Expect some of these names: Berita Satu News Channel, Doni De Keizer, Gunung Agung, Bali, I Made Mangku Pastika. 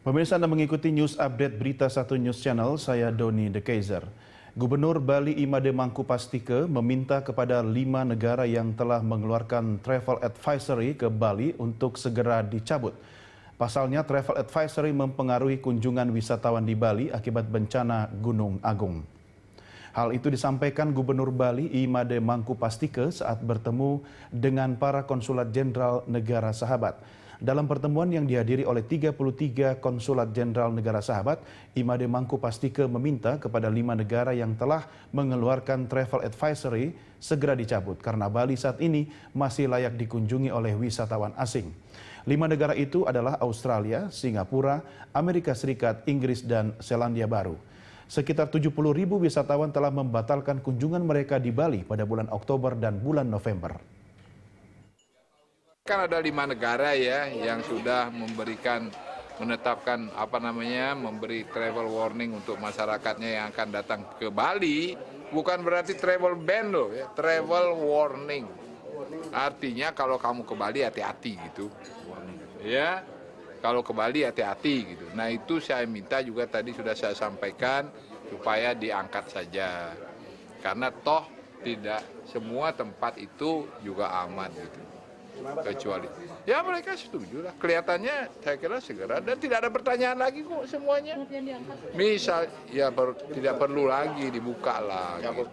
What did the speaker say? Pemirsa, Anda mengikuti news update Berita Satu News Channel, saya Doni De Keizer. Gubernur Bali I Made Mangku Pastika meminta kepada 5 negara yang telah mengeluarkan travel advisory ke Bali untuk segera dicabut. Pasalnya, travel advisory mempengaruhi kunjungan wisatawan di Bali akibat bencana Gunung Agung. Hal itu disampaikan Gubernur Bali I Made Mangku Pastika saat bertemu dengan para konsulat jenderal negara sahabat. Dalam pertemuan yang dihadiri oleh 33 konsulat jenderal negara sahabat, I Made Mangku Pastika meminta kepada 5 negara yang telah mengeluarkan travel advisory segera dicabut karena Bali saat ini masih layak dikunjungi oleh wisatawan asing. 5 negara itu adalah Australia, Singapura, Amerika Serikat, Inggris, dan Selandia Baru. Sekitar 70.000 wisatawan telah membatalkan kunjungan mereka di Bali pada bulan Oktober dan bulan November. Kan ada 5 negara ya yang sudah menetapkan memberi travel warning untuk masyarakatnya yang akan datang ke Bali. Bukan berarti travel ban loh ya, travel warning. Artinya kalau kamu ke Bali hati-hati gitu. Ya, kalau ke Bali hati-hati gitu. Nah, itu saya minta juga tadi sudah saya sampaikan supaya diangkat saja. Karena toh tidak semua tempat itu juga aman gitu. Kecuali ya mereka setuju lah, kelihatannya saya kira segera, dan tidak ada pertanyaan lagi kok semuanya, misal ya tidak perlu lagi dibuka lah gitu.